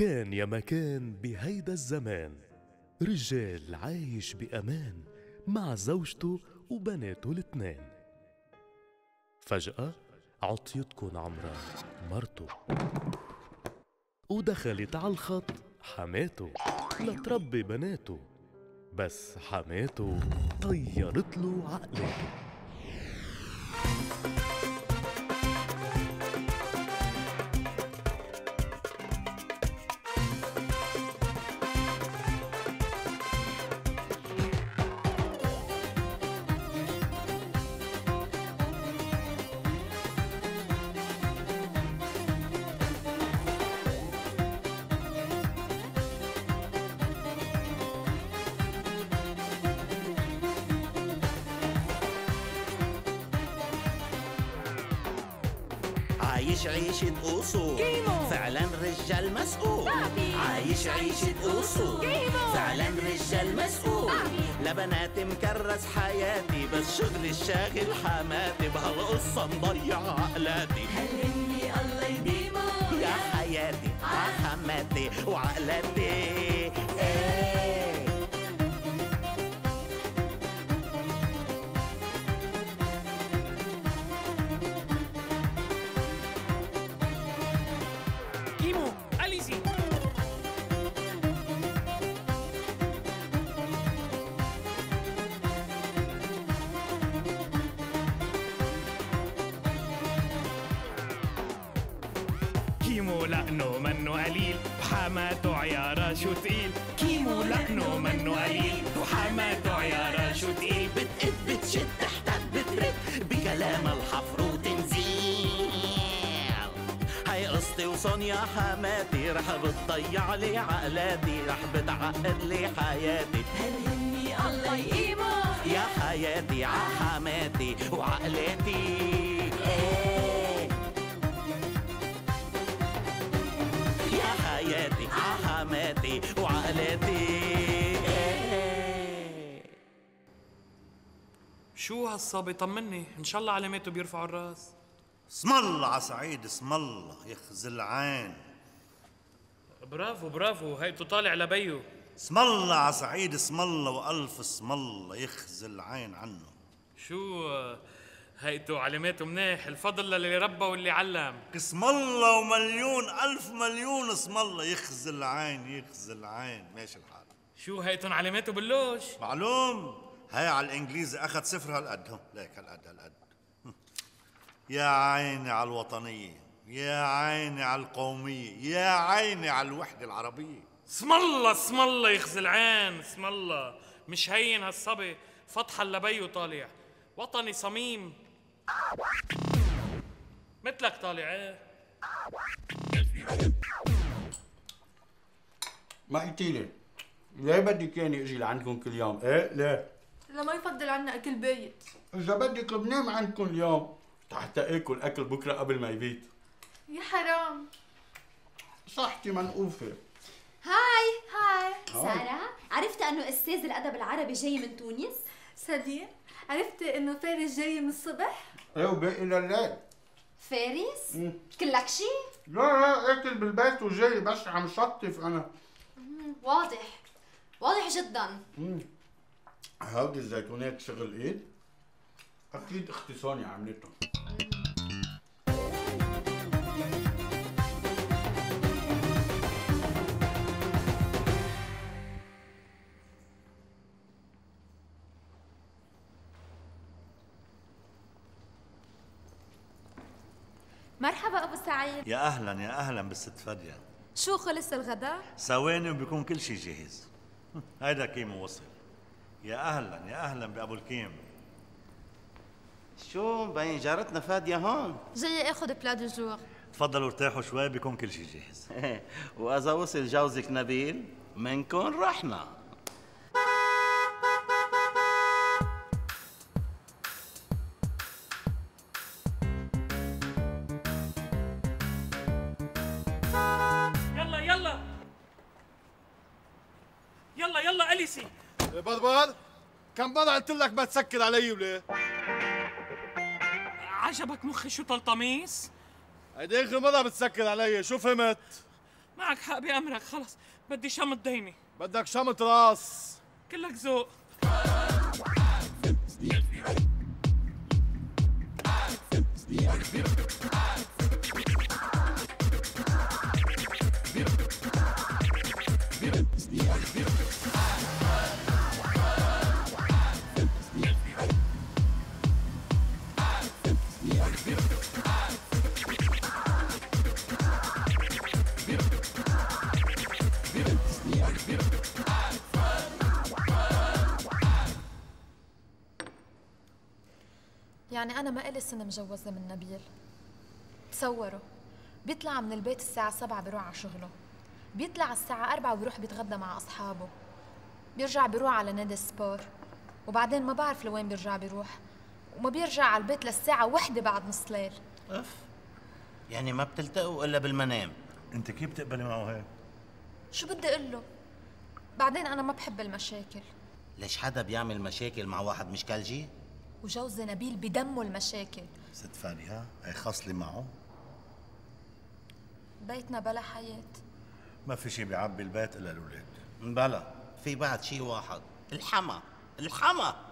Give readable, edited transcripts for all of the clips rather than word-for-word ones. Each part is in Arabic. كان يا مكان بهيدا الزمان، رجال عايش بأمان مع زوجته وبناته الاتنين. فجأة عطيتكن عمران مرته، ودخلت عالخط حماته لتربي بناته، بس حماته طيرتله عقلته. عايش عيشة أصول فعلا رجال مسؤول، عايش عيشة أصول فعلا رجال مسؤول. لبنات مكرس حياتي بس شغل الشاغل حماتي، بهالقصة مضيع عقلاتي. هلمني الله يديمه يا حياتي عحماتي وعقلاتي. كيمو لأنه منو قليل وحماتو عيارة شو تقيل، كيمو لأنه منو قليل وحماتو عيارة شو تقيل. بتقد بتشد تحتك بترد بكلام الحفر وتنزيل، هاي قصتي وصونيا حماتي رح بتضيع لي عقلاتي، رح بتعقد لي حياتي. هلمني الله يقيمه يا حياتي عحماتي وعقلاتي. حياتي عحماتي وعقلاتي. شو هالصبي؟ طمني ان شاء الله علاماته بيرفعوا الراس. اسم الله على سعيد، اسم الله يخزل عين. برافو برافو، هيتو طالع لبيو. اسم الله على سعيد، اسم الله والف اسم الله يخزل عين عنه. شو هيتو علاماته منيح، الفضل للي ربى واللي علم. اسم الله ومليون ألف مليون اسم الله يخزي العين يخزي العين. ماشي الحال. شو هيتون علاماته باللوش؟ معلوم، هاي على الإنجليزي أخذ صفر هالقد، ليك هالقد هالقد. يا عيني على الوطنية، يا عيني على القومية، يا عيني على الوحدة العربية. اسم الله اسم الله يخزي العين، اسم الله مش هين هالصبي، فطحة لبيه طالع، وطني صميم مثلك طالع. ايه ما حكيتيلي ليه بدك ياني اجي لعندكم كل يوم؟ ايه ليه؟ لما يفضل عنا اكل بايت. اذا بدك بنام عندكم اليوم حتى اكل اكل بكره قبل ما يبيت. يا حرام صحتي منقوفه. هاي ساره، عرفت انه استاذ الادب العربي جاي من تونس؟ صديق عرفت انه فارس جاي من الصبح؟ ايه وباقي لليل. فارس؟ كلك شي؟ لا اكل بالبيت وجاي بس عم شطف انا. واضح واضح جدا. هودي الزيتونات شغل ايد؟ اكيد اختي سونيا عملتهم. مرحبا ابو سعيد. يا اهلا يا اهلا بالست فادية. شو خلص الغداء؟ ثواني وبيكون كل شيء جاهز. هيدا كيمو وصل. يا اهلا يا اهلا بابو الكيم. شو مبين جارتنا فادية هون؟ جاية اخذ بلا دو جور. تفضلوا ارتاحوا شوي بيكون كل شيء جاهز. واذا وصل جوزك نبيل منكن رحنا. يلا أليسي بضبض، كم مرة قلت لك ما تسكر علي وليه؟ عجبك مخي شو طلطميس؟ هيدي آخر مرة بتسكر علي، شو فهمت؟ معك حق بأمرك، خلص بدي شمط ديني. بدك شمط راس، كلك ذوق. يعني أنا ما إلي سنة مجوزة من نبيل. تصوروا بيطلع من البيت الساعة 7 بيروح على شغله، بيطلع الساعة 4 وبيروح بيتغدى مع أصحابه، بيرجع بيروح على نادي السبور، وبعدين ما بعرف لوين بيرجع بيروح، وما بيرجع على البيت للساعة 1 بعد نص ليل. أف يعني ما بتلتقوا إلا بالمنام. أنت كيف بتقبلي معه هيك؟ شو بدي أقول له؟ بعدين أنا ما بحب المشاكل. ليش حدا بيعمل مشاكل مع واحد مش كالجي؟ وجوز نبيل بدمه المشاكل. ست فاني ها؟ هي خاصلي معه؟ بيتنا بلا حياة. ما في شيء بيعبي البيت الا الاولاد. بلا، في بعد شيء واحد، الحما، الحما.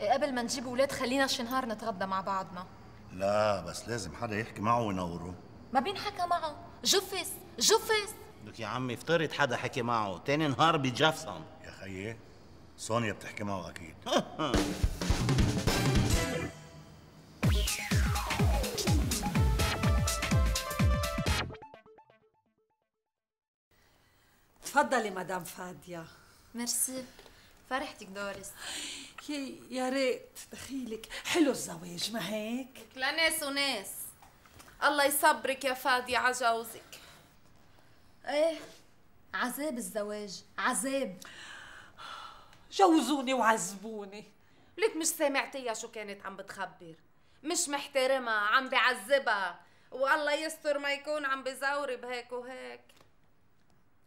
إيه قبل ما نجيب اولاد خلينا شي نهار نتغدى مع بعضنا. لا بس لازم حدا يحكي معه وينوره. ما بينحكى معه، جفس، جفس. لك يا عمي افترض حدا حكي معه، تاني نهار بيتجفصن. يا خيي، سونيا بتحكي معه اكيد. تفضلي مدام فادية. ميرسي، فرحتك دوريس. يا ريت دخيلك، حلو الزواج ما هيك؟ لناس وناس. الله يصبرك يا فادية على جوزك. ايه عذاب الزواج، عذاب. جوزوني وعذبوني. لك مش سامعتيها شو كانت عم بتخبر؟ مش محترمة، عم بعذبها، والله يستر ما يكون عم بزوري بهيك وهيك.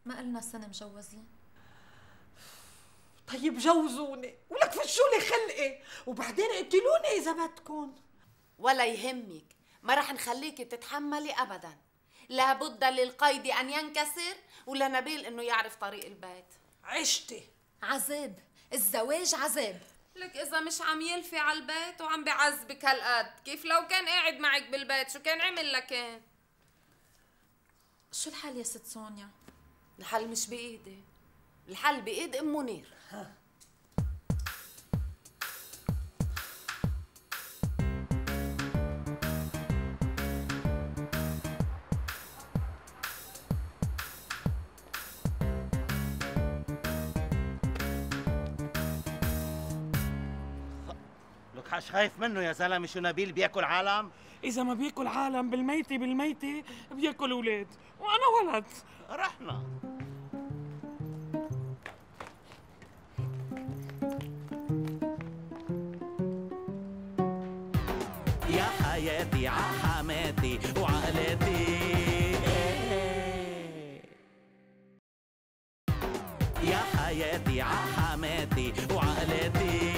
ما قلنا سنة مجوزين. طيب جوزوني ولك فشوا لي خلقي، وبعدين قتلوني إذا بدكم. ولا يهمك، ما رح نخليكي تتحملي أبداً. لابد للقيد أن ينكسر ولنبيل إنه يعرف طريق البيت. عشتي. عذاب، الزواج عذاب. لك إذا مش عم يلفي على البيت وعم بعذبك هالقد، كيف لو كان قاعد معك بالبيت شو كان عمل لك؟ إيه؟ شو الحل يا ست سونيا؟ الحل مش بإيدي، الحل بإيد أم منير. ها. لك حش خايف منه يا زلمة، شو نبيل بياكل عالم؟ إذا ما بياكل عالم بالميتة بالميتة بياكل أولاد، وأنا ولد. رحنا. يا حياتي ع حماتي وعقلاتي. يا حياتي ع حماتي وعقلاتي.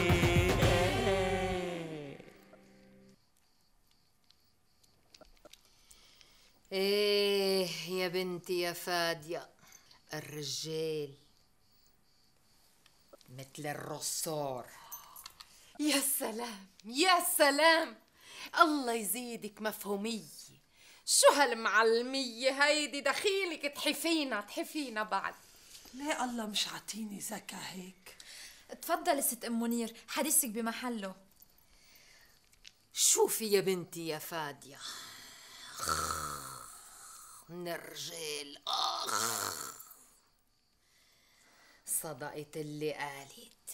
ايه يا بنتي يا فادية، الرجال مثل الرصار. يا سلام يا سلام، الله يزيدك مفهومية. شو هالمعلمية هيدي، دخيلك تحفينا تحفينا بعد. ليه الله مش عاطيني زكا هيك؟ تفضلي ست ام منير، حديثك بمحله. شوفي يا بنتي يا فادية، من الرجال اخ صدقت اللي قالت،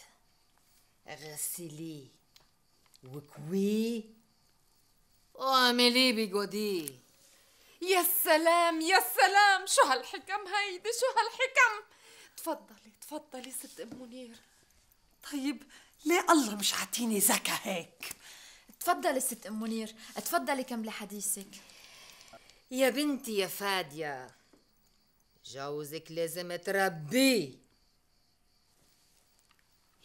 غسليه وكويه واعمليه بجوديه. يا سلام يا سلام، شو هالحكم هيدي، شو هالحكم. تفضلي تفضلي ست ام منير. طيب ليه الله مش عاطيني زكا هيك؟ تفضلي ست ام منير، تفضلي كملي حديثك. يا بنتي يا فادية، جوزك لازم تربيه،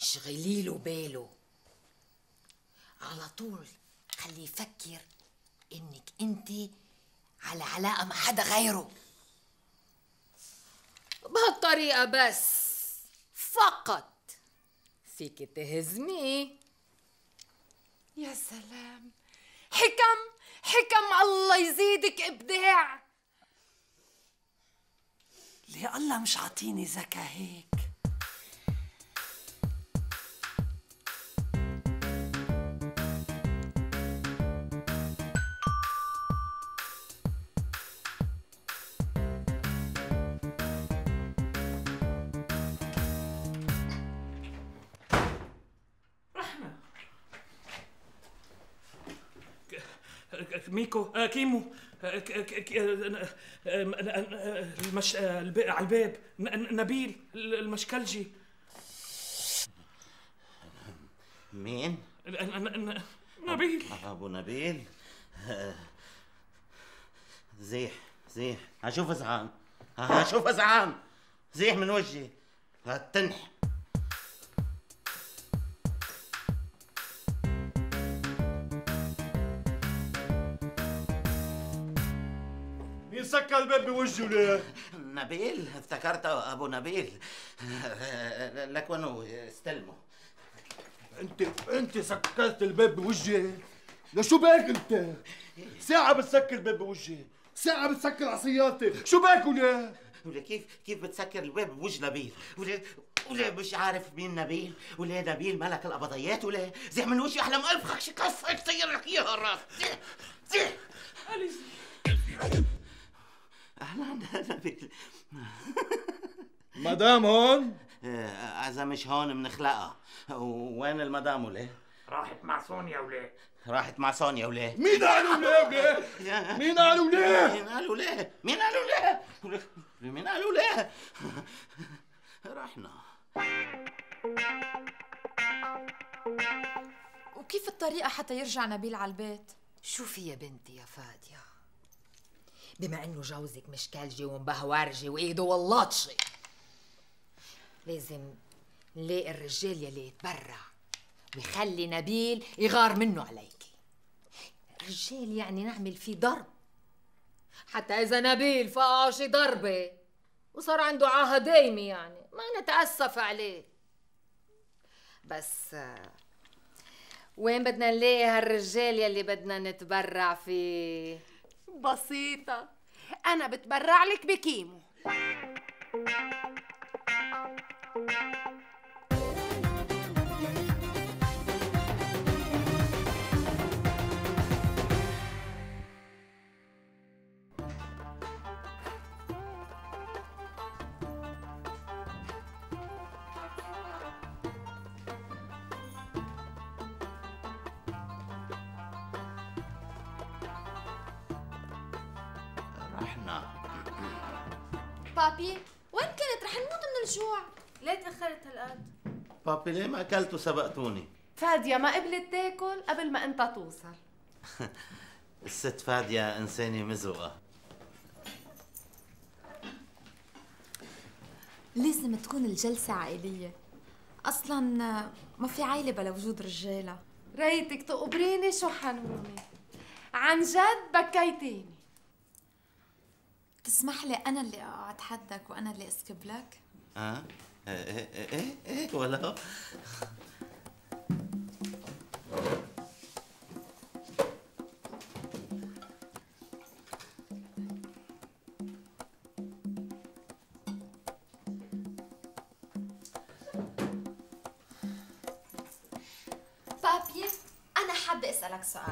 اشغليله باله على طول، خليه يفكر انك انت على علاقة مع حدا غيره. بهالطريقة بس فقط فيكي تهزميه. يا سلام، حكم الله يزيدك إبداع. ليه الله مش عاطيني ذكا هيك؟ ميكو كيمو على الباب نبيل المشكلجي. مين؟ نبيل، ابو نبيل. زيح هشوف ازعان، زيح من وجهي هتنح. سكر الباب بوجهه ليه؟ نبيل، افتكرته ابو نبيل. لك وانو استلموا. انت سكرت الباب بوجهي؟ شو بك انت؟ ساعة بتسكر الباب بوجهي، ساعة بتسكر على سيارتي، شو بك ولا؟ ولا كيف بتسكر الباب بوجه نبيل؟ ولا مش عارف مين نبيل؟ ولا نبيل ملك القبضيات ولا؟ زيح من وجهي احلم انفخك شي قصة هيك طير لك اياها الراس. زيح أهلا نبيل. مدام هون؟ إذا مش هون بنخلقها. وين المدام وليه؟ راحت مع سونيا وليه؟ مين قالوا ليه وليه؟ رحنا. وكيف الطريقة حتى يرجع نبيل على البيت؟ شو في يا بنتي يا فادية؟ بما انه جوزك مشكلجي ومبهورجي وايده واللطشي، لازم نلاقي الرجال يلي يتبرع ويخلي نبيل يغار منه عليكي. رجال يعني نعمل فيه ضرب، حتى اذا نبيل فقع شي ضربه وصار عنده عاهه دايمه يعني ما نتاسف عليه. بس وين بدنا نلاقي هالرجال يلي بدنا نتبرع فيه؟ بسيطة، أنا بتبرع لك بكيمو. بابي، وين كنت؟ رح نموت من الجوع. ليه تأخرت هالقد؟ بابي ليه ما أكلت وسبقتوني؟ فادية ما قبلت تاكل قبل ما أنت توصل. الست فادية إنسانة مزوقة. لازم تكون الجلسة عائلية، أصلاً ما في عائلة بلا وجود رجالة. ريتك تقبريني شو حنونة، عن جد بكيتيني. تسمح لي أنا اللي أقعد حدك وأنا اللي أسكب لك؟ إيه ولا بابي، أنا حابة أسألك سؤال.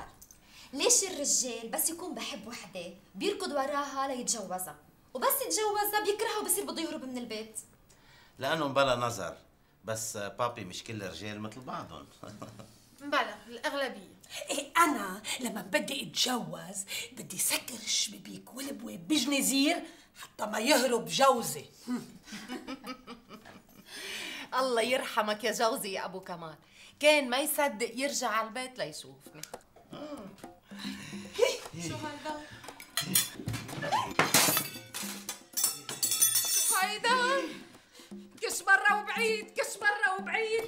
ليش الرجال بس يكون بحب وحده بيركض وراها ليتجوزها، وبس يتجوزها بيكرهها وبصير بده يهرب من البيت؟ لانهم بلا نظر. بس بابي مش كل الرجال مثل بعضهم. بلا، الاغلبيه. ايه، انا لما بدي اتجوز بدي سكر الشبابيك والبواب بجنزير حتى ما يهرب جوزي. الله يرحمك يا جوزي يا ابو كمال، كان ما يصدق يرجع على البيت ليشوفني. شو هيدا؟ كش برا وبعيد،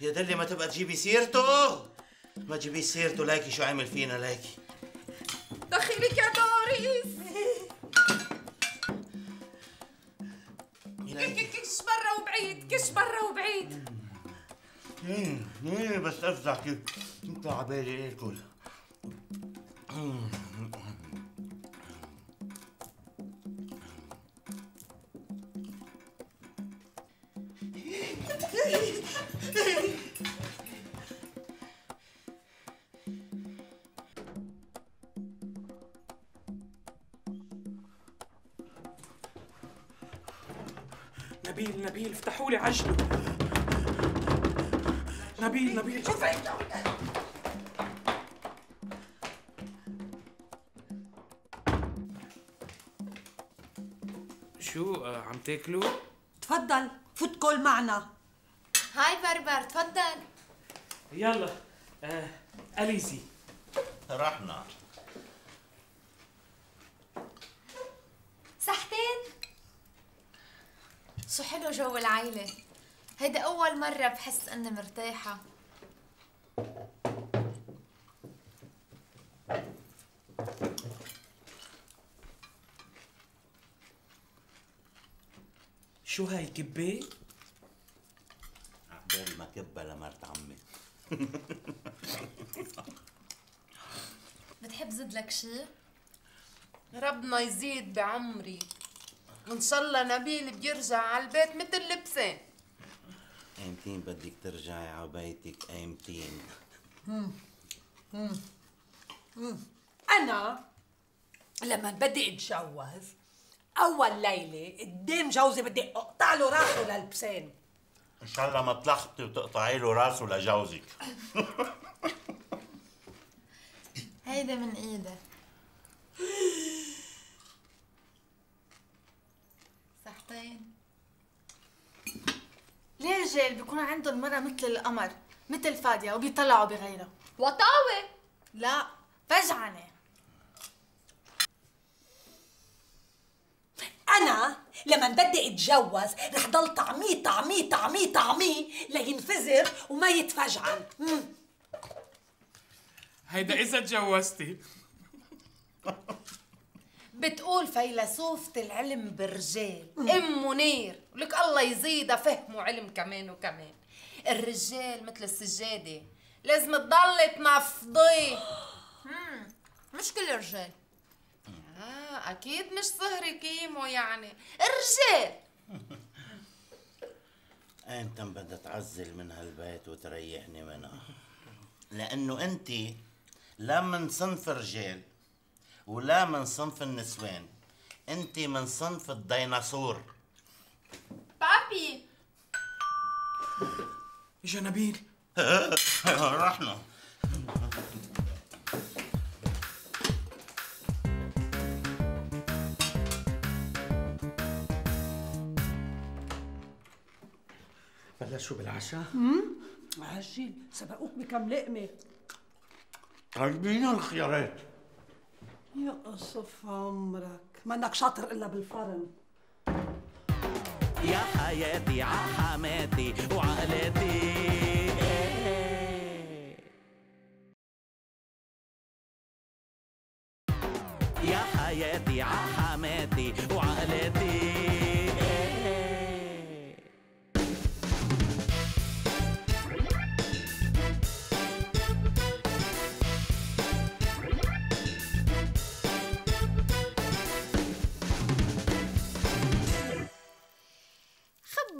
يا دلي ما تبقى تجيبي سيرته، ليكي شو عامل فينا ليكي. دخيلك يا بس افزع كيف يطلع على بالي اكل. نبيل نبيل افتحوا لي عجله. نبيل نبيل شوف شو عم تاكلوا؟ تفضل فوت كل معنا. هاي بربر تفضل. يلا أليزي رحنا. صحتين؟ شو حلو جو العيلة، هيدا أول مرة بحس إني مرتاحة. شو هاي كبة؟ عقبال ما كبة لمرت عمي. بتحب زد لك شي؟ ربنا يزيد بعمري. إن شاء الله نبيل بيرجع على البيت مثل لبسان. أيمتين بدك ترجعي على بيتك أيمتين؟ أنا لما بدي أتجوز أول ليلة قدام جوزي بدي أقطع له راسه للبسان. إن شاء الله ما تلخبطي وتقطعي له راسه لجوزك. هيدا من إيدك. صحتين. ليه رجال بيكون عندهم المرأة مثل القمر، مثل فادية وبيطلعوا بغيرها؟ وطاوة؟ لا، فجعنة. أنا لما بدي أتجوز رح ضل طعميه طعميه طعميه طعميه لينفجر وما يتفجعن. هيدا إذا تجوزتي. بتقول فيلسوفة العلم بالرجال ام منير، ولك الله يزيدها فهم وعلم كمان وكمان. الرجال مثل السجادة لازم تضل تنفضيه. مش كل الرجال. اكيد مش صهري كيمو يعني، الرجال. انت بدها تعزل من هالبيت وتريحني منها، لانه انت لا من صنف الرجال ولا من صنف النسوان، انت من صنف الديناصور. بابي اجا نبيل. رحنا. بلشوا بالعشاء؟ عجل سبقوك بكم لقمة. طيبين الخيارات. يقصف عمرك، منك شاطر إلا بالفرن. يا حياتي ع حماتي وعقلاتي. يا حياتي ع حماتي وعقلاتي.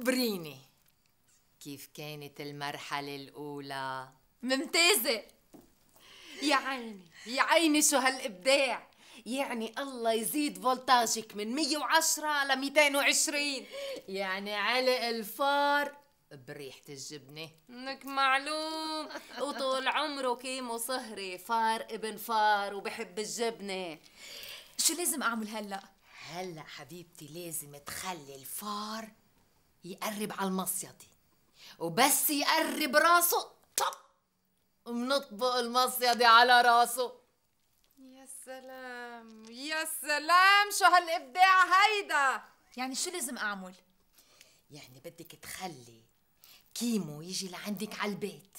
خبريني كيف كانت المرحلة الأولى؟ ممتازة يا عيني يا عيني، شو هالإبداع. يعني الله يزيد فولتاجك من 110 ل 220. يعني علق الفار بريحة الجبنة. انك معلوم وطول عمره كيمو صهري، فار ابن فار وبحب الجبنة. شو لازم أعمل هلأ؟ هلأ حبيبتي لازم تخلي الفار يقرب على المصيدة، وبس يقرب راسه طب منطبق المصيدة على راسه. يا سلام يا سلام، شو هالإبداع هيدا. يعني شو لازم أعمل؟ يعني بدك تخلي كيمو يجي لعندك على البيت،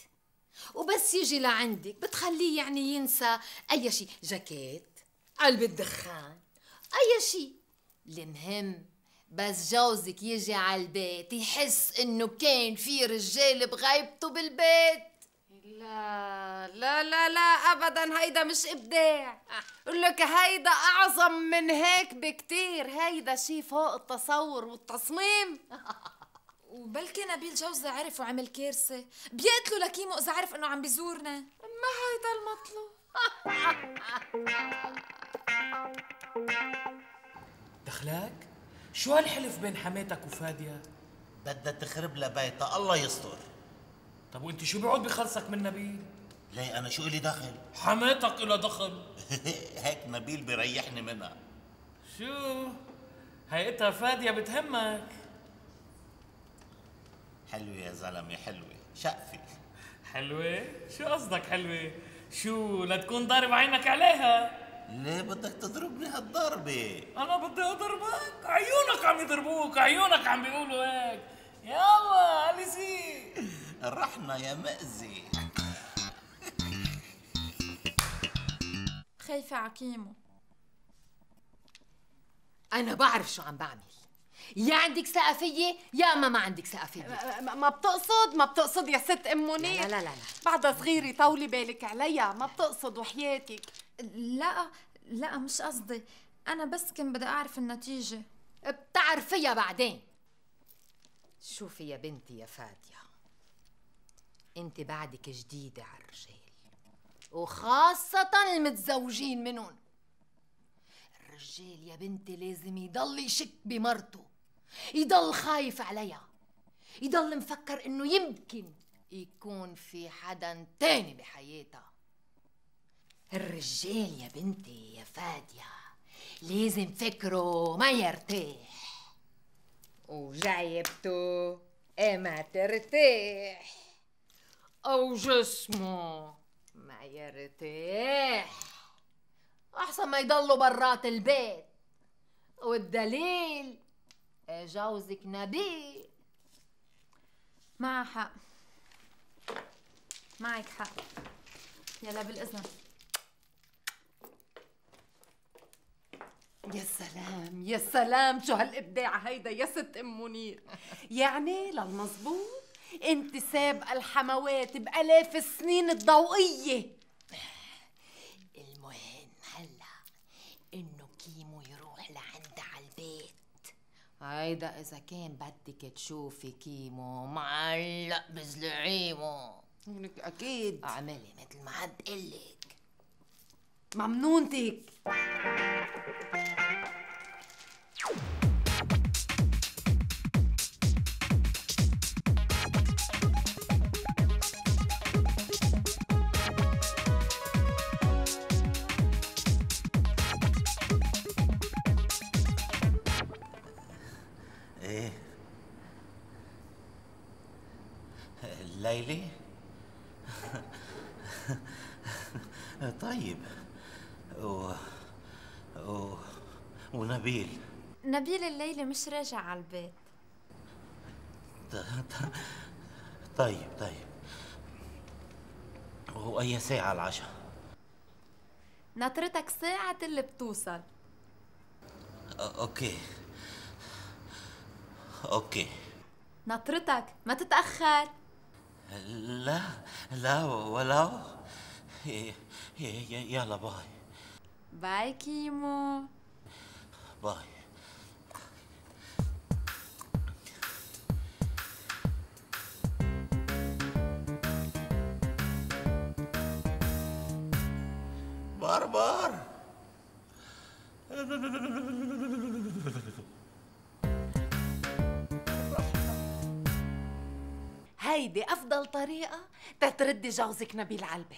وبس يجي لعندك بتخليه يعني ينسى أي شيء، جاكيت، علبة دخان، أي شيء. المهم بس جوزك يجي على البيت يحس انه كان في رجال بغيبته بالبيت. لا لا لا لا ابدا، هيدا مش ابداع، اقول لك هيدا اعظم من هيك بكتير، هيدا شيء فوق التصور والتصميم. وبلكي نبيل جوزها عرف وعمل كارثه، بيقتلوا لكيمو اذا عرف انه عم بيزورنا. ما هيدا المطلوب. دخلك؟ شو هالحلف بين حماتك وفادية؟ بدها تخرب لها بيتها، الله يستر. طب وانت شو بيعود بخلصك من نبيل؟ ليه انا شو الي دخل؟ حماتك الها دخل. هيك نبيل بيريحني منها. شو؟ هيئتها فادية بتهمك. حلوة يا زلمة، حلوة، شقفة. حلوة؟ شو قصدك حلوة؟ شو لا تكون ضارب عينك عليها؟ ليه بدك تضربني هالضربة؟ أنا بدي أضربك؟ عيونك عم يضربوك، عيونك عم بيقولوا هيك. يلا أليسي الرحمة يا مأزي. خايفة عكيمو. أنا بعرف شو عم بعمل، يا عندك سقفية يا ما عندك سقفية. ما بتقصد يا ست أم منير. لا لا لا لا بعدها صغيرة، طولي بالك عليها، ما بتقصد وحياتك. لا لا مش قصدي، أنا بس كنت بدي أعرف النتيجة. بتعرفيها بعدين. شوفي يا بنتي يا فادية، أنت بعدك جديدة على الرجال، وخاصة المتزوجين منهم. الرجال يا بنتي لازم يضل يشك بمرته، يضل خايف عليها، يضل مفكر إنه يمكن يكون في حدا تاني بحياتها. الرجال يا بنتي يا فادية لازم فكره ما يرتاح، وجايبته ما ترتاح، أو جسمه ما يرتاح، أحسن ما يضلوا برات البيت. والدليل جوزك نبيل. معها حق، معك حق. يلا بالإذن. يا سلام يا سلام، شو هالابداع هيدا يا ست ام منير. يعني للمظبوط انت سابقه الحموات بالاف السنين الضوئيه. المهم هلا انه كيمو يروح لعندها على البيت. هيدا اذا كان بدك تشوفي كيمو معلق بزلعيمو. لك اكيد اعملي مثل ما حد قلك. ممنونتك. ايه ليلي. طيب ونبيل الليلة مش راجع على البيت. طيب وأي ساعة العشاء؟ نطرتك ساعة اللي بتوصل. أوكي نطرتك، ما تتأخر. لا ولو. يلا باي باي كيمو. باي. بار هيدي أفضل طريقة تتردي جوزك نبيل على البيت،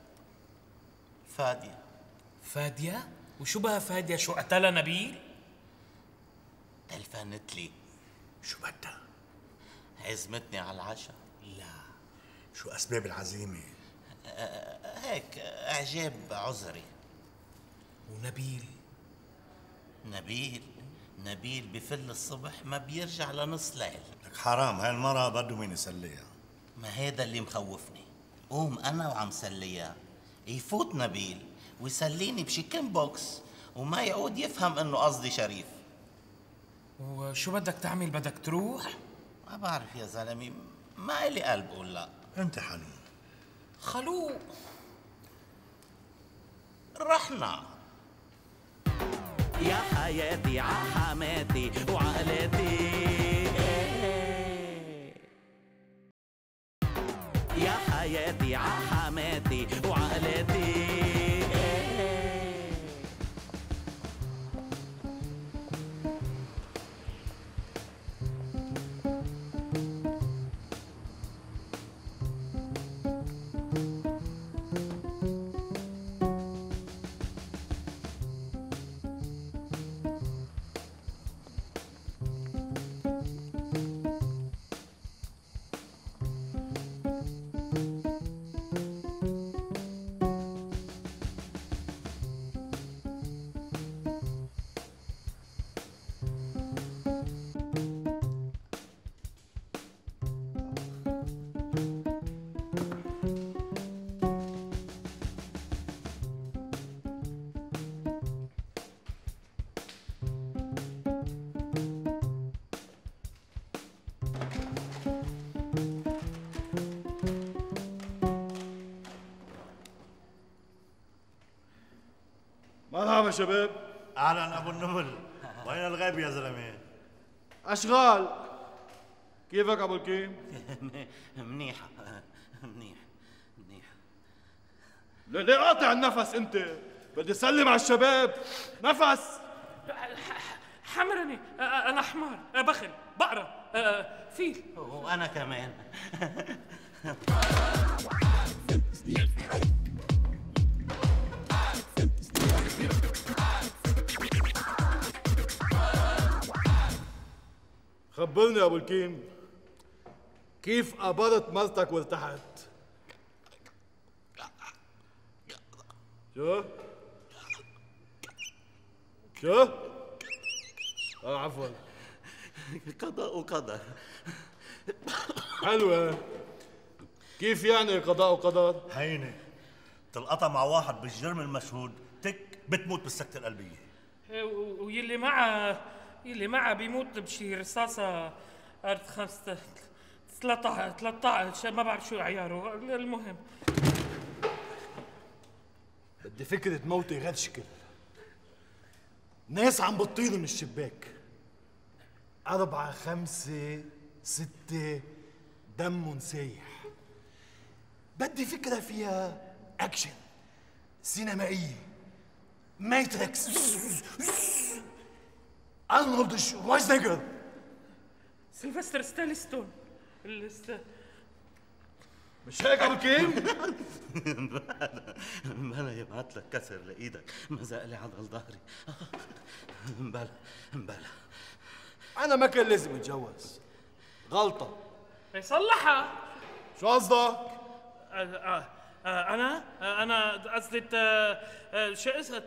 فادية؟ وشو بها فادية؟ شو قتلها نبيل؟ تلفنت لي شو بدها؟ عزمتني على العشاء. لا، شو أسباب العزيمة؟ هيك إعجاب عذري. ونبيل؟ نبيل بفل الصبح ما بيرجع لنص ليل. لك حرام، هالمرة بده مين يسليها. ما هيدا اللي مخوفني، قوم أنا وعم سليها يفوت نبيل ويسليني بشيكن بوكس وما يعود يفهم إنه قصدي شريف. وشو بدك تعمل؟ بدك تروح؟ ما بعرف يا زلمي، ما إلي قلب أقول لا. أنت حنون خلوق، رحنا يا حياتي ع حماتي وعقلاتي، يا حياتي ع حماتي وعقلاتي. مرحبا يا شباب. اهلا ابو النمل، وين الغيب يا زلمه؟ اشغال. كيفك ابو الكيم؟ منيح منيح منيح. ليه قاطع النفس انت؟ بدي اسلم على الشباب. نفس حمرني، انا حمار، بخل، بقره، فيل، وانا كمان. خبرني يا ابو الكيم، كيف قبضت مرتك وارتحت؟ شو؟ شو؟ عفوا. قضاء وقدر. حلوة. كيف يعني قضاء وقدر؟ هينة، تلقطها مع واحد بالجرم المشهود، تك بتموت بالسكتة القلبية. ويلي معها بيموت بشي رصاصة أرض 13 ما بعرف شو عياره. المهم بدي فكرة موتي غير شكل. ناس عم بتطير من الشباك، 4 5 6 دم سايح. بدي فكرة فيها أكشن سينمائية، ماتريكس، أرنولد شوازنيجر، سيلفستر ستالستون. مش هيك أبو كيم؟ مبلا يبعت لك كسر لإيدك، مزقلي عضل ظهري. مبلا أنا ما كان لازم أتجوز، غلطة يصلحها. شو قصدك؟ أنا قصدي شو اسمه،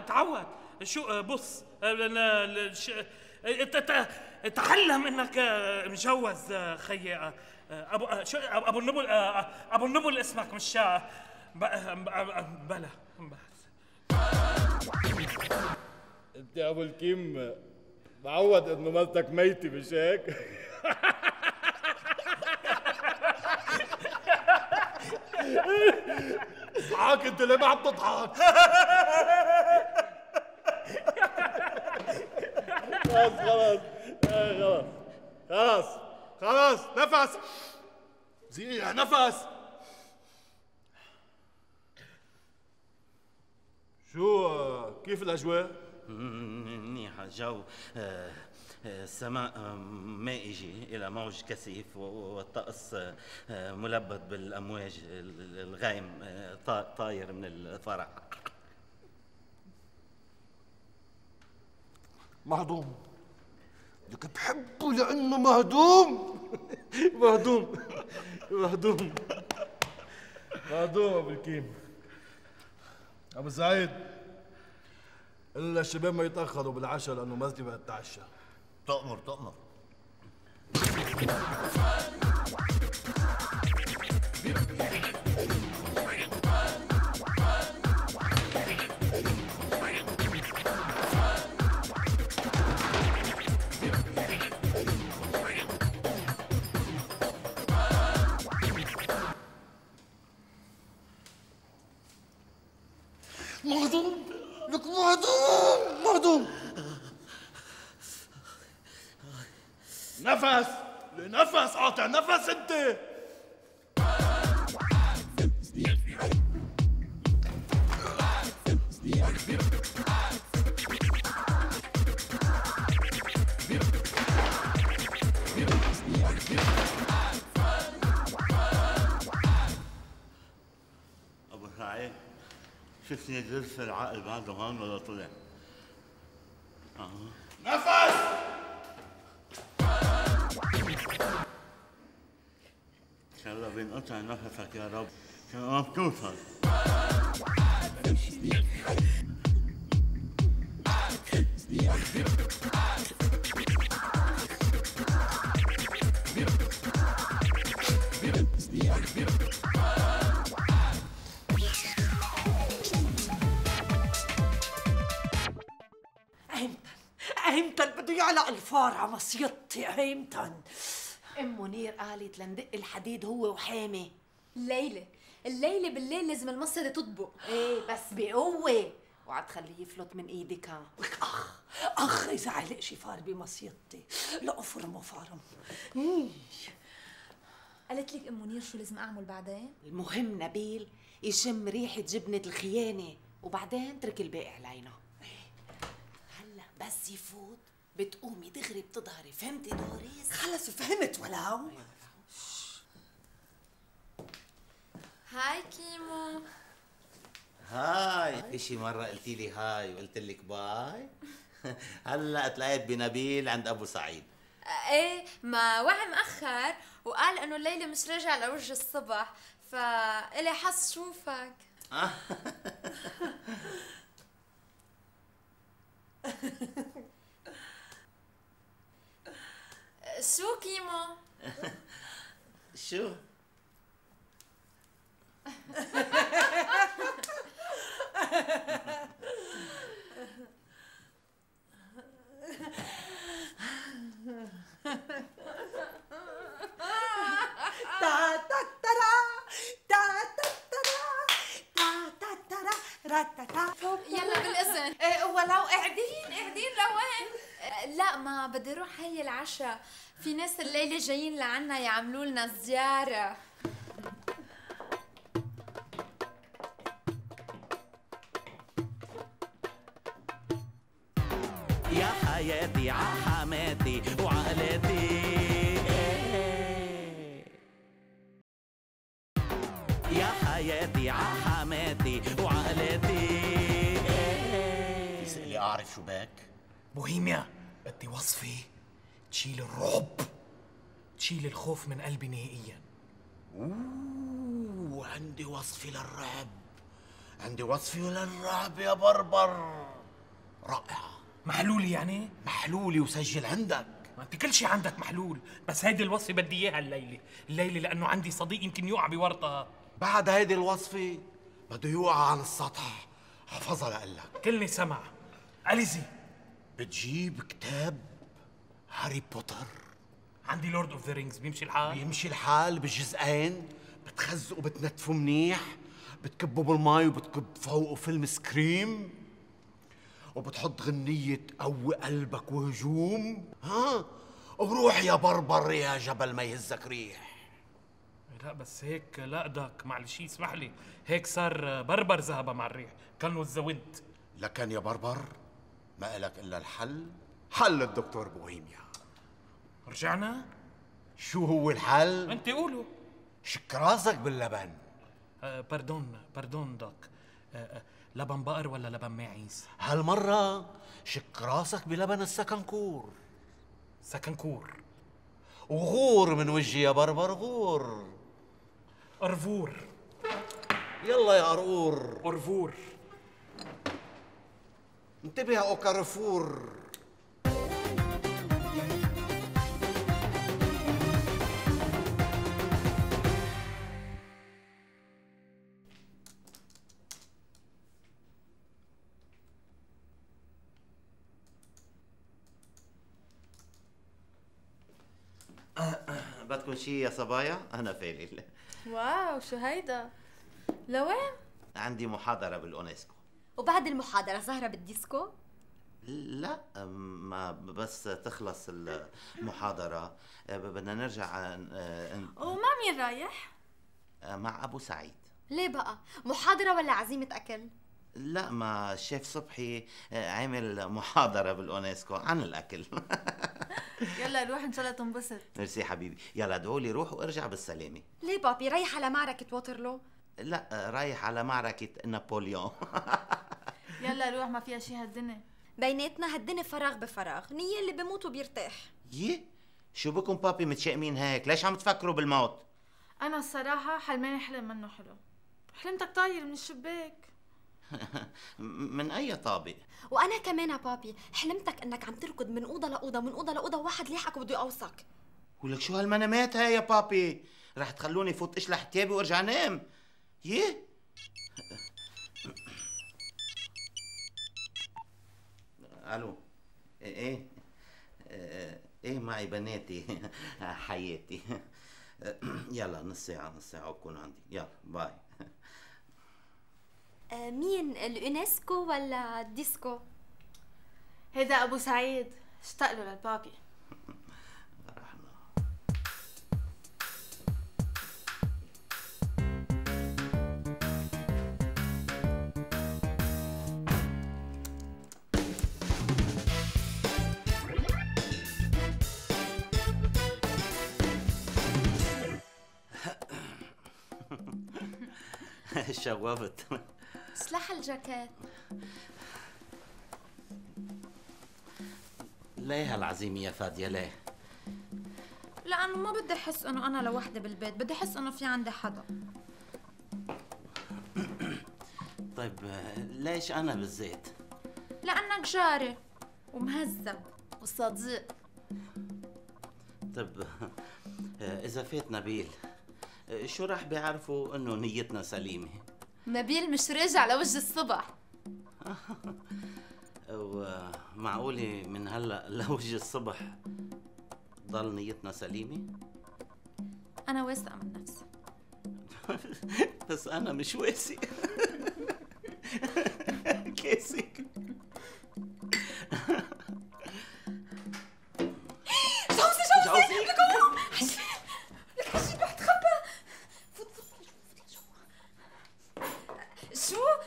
تعود شو بص، تعلم انك مجوز خيي ابو النبل. ابو النبل اسمك مش بلا. انت يا ابو الكيم معود انه مرتك ميتة مش هيك؟ اضحك انت، ليه ما عم تضحك؟ خلاص خلاص خلاص خلاص خلاص. نفس زيها، نفس. شو كيف الاجواء؟ منيحه، جو السماء مائجه الى موج كثيف، والطقس ملبد بالامواج، الغيم طاير من الفرح. مهضوم لك بحبه لأنه مهضوم. مهضوم مهضوم مهضوم. أبو الكيم، أبو سعيد، إلا الشباب ما يتأخروا بالعشاء لأنه مازلي بقى أتعشى. تأمر تأمر. مهضوم لك مهضوم مهضوم. نفس لنفس، قاطع نفس انت. ابو سعيد، شفني جلسة العقل بعده هون ولا طلع؟ نفس. ان شاء الله بينقطع نفسك يا رب، ان شاء الله بتوصل. ايمتن بده يعلق الفار على مصيدتي؟ ايمتن؟ ام منير قالت لندق الحديد هو وحامي الليله. الليله بالليل لازم المصيده تطبق. ايه بس بقوه، وعاد تخليه يفلت من ايدك. ها لك اخ اخ، اذا علق شي فار بمصيدتي لقوا فرموا فارم. قالت لك ام منير شو لازم اعمل بعدين؟ المهم نبيل يشم ريحه جبنه الخيانه، وبعدين ترك الباقي علينا. هلا بس يفوت بتقومي دغري بتظهري، فهمتي دوريس؟ خلص فهمت ولو. هاي كيمو. هاي. شي مرة قلتي لي هاي وقلت لك باي؟ هلا تلاقيت بنبيل عند ابو سعيد. ايه، ما وعي مأخر وقال انه الليلة مش راجع لوجه الصبح، فإلي حظ شوفك. شو كيمو؟ شو؟ يلا بالاذن. ولو قاعدين قاعدين لوين؟ لا ما بدي اروح هي العشاء، في ناس الليله جايين لعنا يعملوا لنا زياره. يا حياتي ع حماتي وعقلتي، يا حياتي ع حماتي وعقلتي. تسألي اعرف شو بك؟ بوهيميا بدي وصفي تشيل الرعب، تشيل الخوف من قلبي نهائيا. اوه، عندي وصفي للرعب، عندي وصفي للرعب يا بربر. رائعة. محلولي يعني؟ محلولي وسجل عندك. ما انت كل شي عندك محلول، بس هيدي الوصفة بدي اياها الليلة، الليلة لأنه عندي صديق يمكن يوقع بورطها. بعد هيدي الوصفة بده يوقع عن السطح، حفظها لقلك. كلني سمع. أليزي بتجيب كتاب هاري بوتر، عندي لورد اوف ذا رينجز. بيمشي الحال؟ بيمشي الحال بجزئين، بتخزقه بتنتفه منيح، بتكبه بالماء وبتكب فوقه فيلم سكريم، وبتحط غنية قوي قلبك وهجوم. ها وروح يا بربر يا جبل ما يهزك ريح. لا بس هيك لا اقدك، معلش اسمح لي، هيك صار بربر ذهب مع الريح، كانوا الزوند. لكن يا بربر ما إلك إلا الحل، حل الدكتور بوهيميا. رجعنا؟ شو هو الحل؟ أنت قوله. شك راسك باللبن. باردون باردون دوك. لبن بقر ولا لبن ماعز؟ هالمرة شك راسك بلبن السكنكور. سكنكور وغور من وجهي يا بربر غور. أرفور يلا يا أرور. أرفور انتبه يا أوكارفور. بدكم شيء يا صبايا؟ أنا فايل. واو شو هيدا؟ لوين؟ عندي محاضرة بالأونسكو. وبعد المحاضرة سهرة بالديسكو؟ لا ما بس تخلص المحاضرة بدنا نرجع. ومع مين رايح؟ مع أبو سعيد. ليه بقى؟ محاضرة ولا عزيمة أكل؟ لا ما الشيف صبحي عامل محاضرة بالأونسكو عن الأكل. يلا روح ان شاء الله تنبسط. ميرسي حبيبي، يلا ادعولي روح وارجع بالسلامة. ليه بابي رايح على معركة ووترلو؟ لا رايح على معركة نابليون. يلا روح ما فيها شي هالدنيا. بيناتنا هالدنيا فراغ بفراغ، نية اللي بموت وبيرتاح. يي شو بكم بابي متشائمين هيك؟ ليش عم تفكروا بالموت؟ أنا الصراحة حلمانة حلم منه حلو. حلمتك طاير من الشباك. من أي طابق؟ وأنا كمان يا بابي، حلمتك إنك عم تركض من أوضة لأوضة ومن أوضة لأوضة وواحد ليحقك وبده يقوصك. ولك شو هالمنامات هاي يا بابي؟ رح تخلوني فوت اشلح تيابي وارجع نام. ييه؟ ألو إيه؟ إيه معي بناتي حياتي. يلا نص ساعة وبكون عندي، يلا باي. مين اليونسكو ولا الديسكو؟ هيدا ابو سعيد اشتاق له للبابي. رحنا شوفت. اصلح الجاكيت. ليه هالعزيمة يا فادية ليه؟ لأنه ما بدي أحس إنه أنا لوحدي بالبيت، بدي أحس إنه في عندي حدا. طيب ليش أنا بالذات؟ لأنك جاري ومهذب وصديق. طيب إذا فات نبيل شو راح بيعرفوا إنه نيتنا سليمة؟ نبيل مش راجع لوجه الصبح. ومعقولة من هلا لوجه الصبح ضل نيتنا سليمة؟ أنا واثقة من نفسي. بس أنا مش واثق. كاسك. جوزي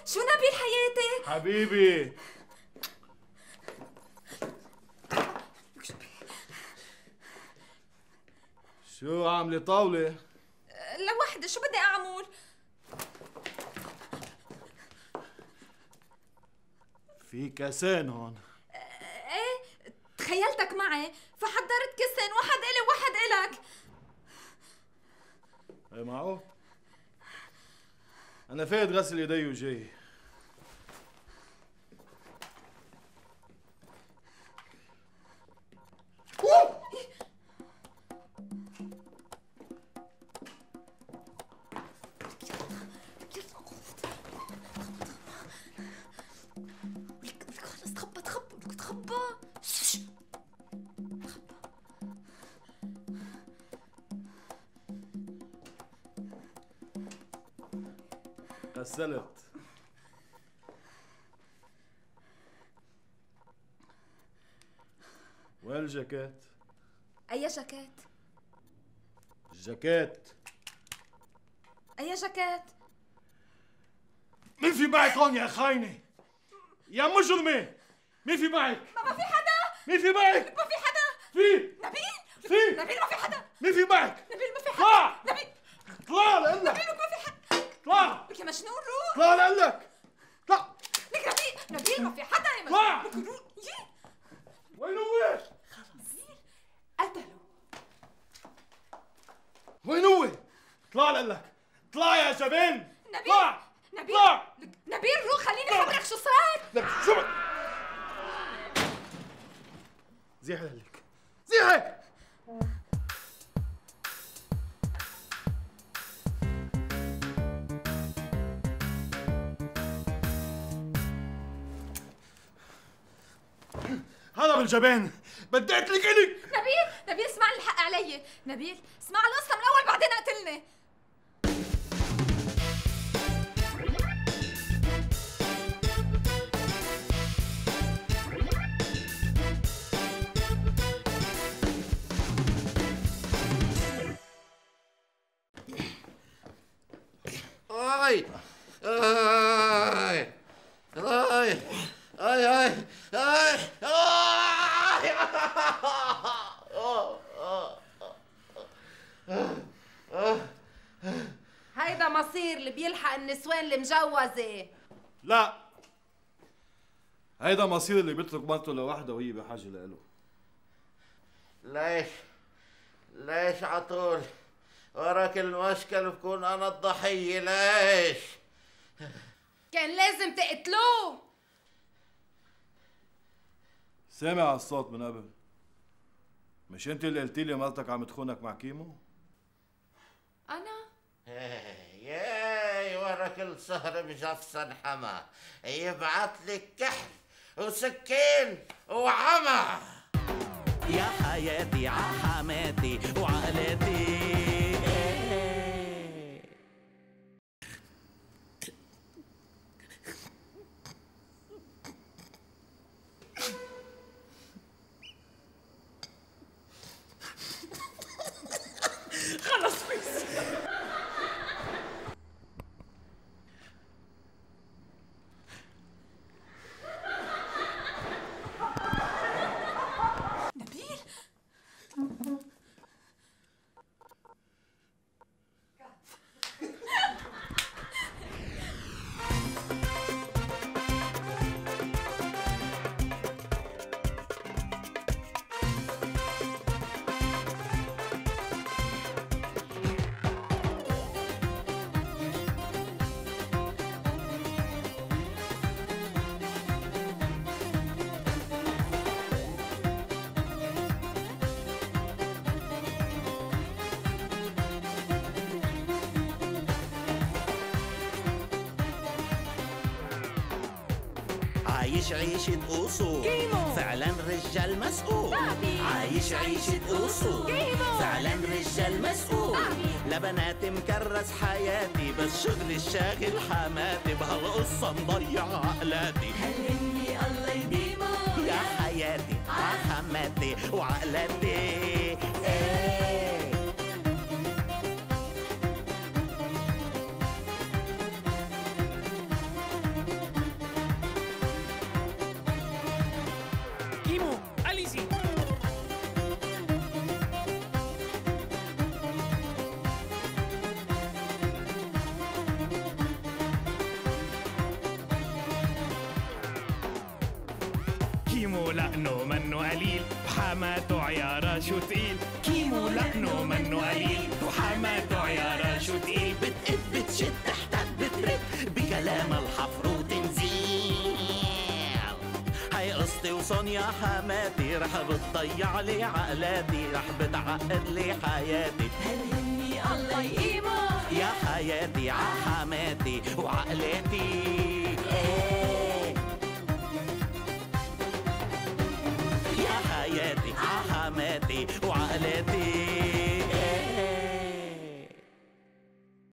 شو نبيل حياتي؟ حبيبي شو عاملة طاولة؟ لوحدي شو بدي أعمل؟ في كاسين هون. ايه تخيلتك معي فحضرت كاسين، واحد إلي وواحد إلك. ايه معقول؟ أنا فايت غسل يدي وجاي. غسلت. وين الجاكيت؟ أي جاكيت؟ الجاكيت. أي جاكيت؟ مين في معك هون يا خاينة؟ يا مجرمة؟ مين في معك؟ ما في حدا؟ مين في معك؟ ما في حدا؟ في؟ نبيل؟ في؟ نبيل ما في حدا؟ مين في معك؟ نبيل ما في حدا؟ طلع! نبيل طلع لقلك! نبيل ما في حدا! طلع! لك يا مجنون روح! طلع لقلك! طلع! لك نبيل ما في حدا يا مجنون! طلع! لك روح! وين وين؟ خلص! نبيل قال لك؟ اطلع يا شباب. نبيل نبيل طلع. نبيل روح خليني اخبرك شو صار. شو زيحي لك زيحي. هلا بالجبان بدي اقتلك الي. نبيل اسمع الحق علي. نبيل اسمع القصه من الاول بعدين قتلني. اي اي اي اي اي هيدا مصير اللي بيلحق النسوان المجوزة. لا هيدا مصير اللي بيترك بنته لوحده وهي بحاجة لإله. ليش عطول وراك المشكل بكون أنا الضحية؟ ليش؟ كان لازم تقتلوه. سامع الصوت من قبل؟ مش انت اللي قلتي لي مرتك عم تخونك مع كيمو؟ أنا؟ ياي ورا كل سهرة بجفصن حما يبعث لك كحل وسكين وعمى. يا حياتي ع حماتي وعقلاتي. عايش عيشة أصول فعلا رجال مسؤول. عايش عيشة أصول فعلا رجال مسؤول. لبنات مكرس حياتي بس شغل الشاغل حماتي بهالقصة مضيع عقلاتي. هلني الله يديمه يا حياتي عحماتي وعقلاتي. كيمو لأنه منو قليل وحماتو عيارة شو تقيل. كيمو لأنه منو قليل وحماتو عيارة شو تقيل. بتقب بتشد تحتك بترد بكلام الحفر وتنزيل. هاي قصتي وصونيا حماتي رح بتضيع لي عقلاتي رح بتعقد لي حياتي. هلني الله يقيمه يا حياتي عحماتي وعقلاتي.